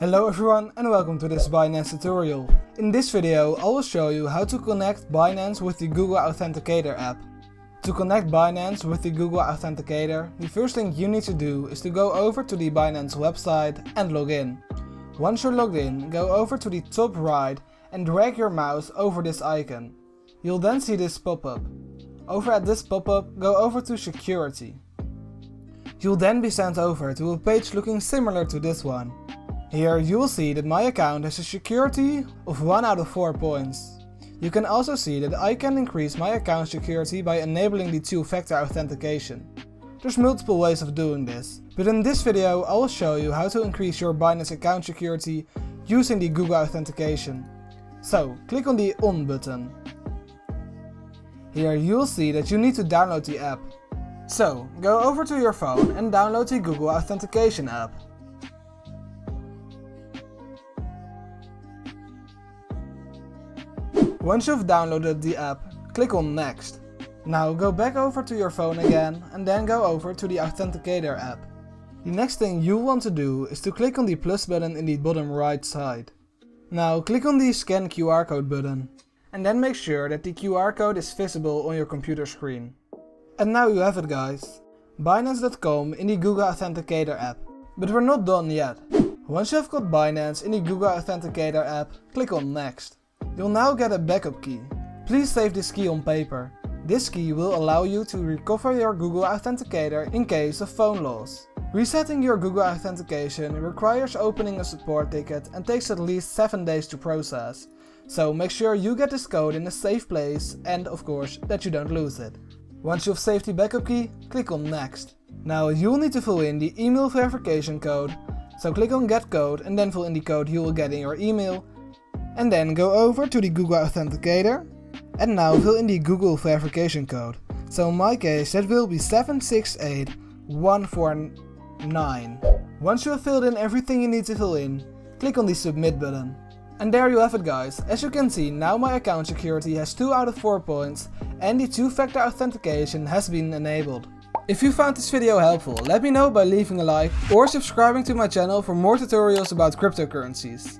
Hello everyone and welcome to this Binance tutorial. In this video I will show you how to connect Binance with the Google Authenticator app. To connect Binance with the Google Authenticator, the first thing you need to do is to go over to the Binance website and log in. Once you're logged in, go over to the top right and drag your mouse over this icon. You'll then see this pop-up. Over at this pop-up, go over to Security. You'll then be sent over to a page looking similar to this one. Here you will see that my account has a security of 1 out of 4 points. You can also see that I can increase my account security by enabling the two-factor authentication. There's multiple ways of doing this, but in this video I will show you how to increase your Binance account security using the Google Authentication. So click on the On button. Here you will see that you need to download the app. So go over to your phone and download the Google Authentication app. Once you've downloaded the app, click on Next. Now go back over to your phone again and then go over to the Authenticator app. The next thing you want to do is to click on the plus button in the bottom right side. Now click on the Scan QR code button and then make sure that the QR code is visible on your computer screen. And now you have it, guys. Binance.com in the Google Authenticator app. But we're not done yet. Once you have got Binance in the Google Authenticator app, click on Next. You'll now get a backup key. Please save this key on paper. This key will allow you to recover your Google Authenticator in case of phone loss. Resetting your Google Authentication requires opening a support ticket and takes at least 7 days to process. So make sure you get this code in a safe place and, of course, that you don't lose it. Once you've saved the backup key, click on Next. Now you'll need to fill in the email verification code. So click on Get Code and then fill in the code you will get in your email. And then go over to the Google Authenticator and now fill in the Google verification code. So in my case that will be 768149. Once you have filled in everything you need to fill in, click on the Submit button. And there you have it, guys. As you can see, now my account security has 2 out of 4 points and the two-factor authentication has been enabled. If you found this video helpful, let me know by leaving a like or subscribing to my channel for more tutorials about cryptocurrencies.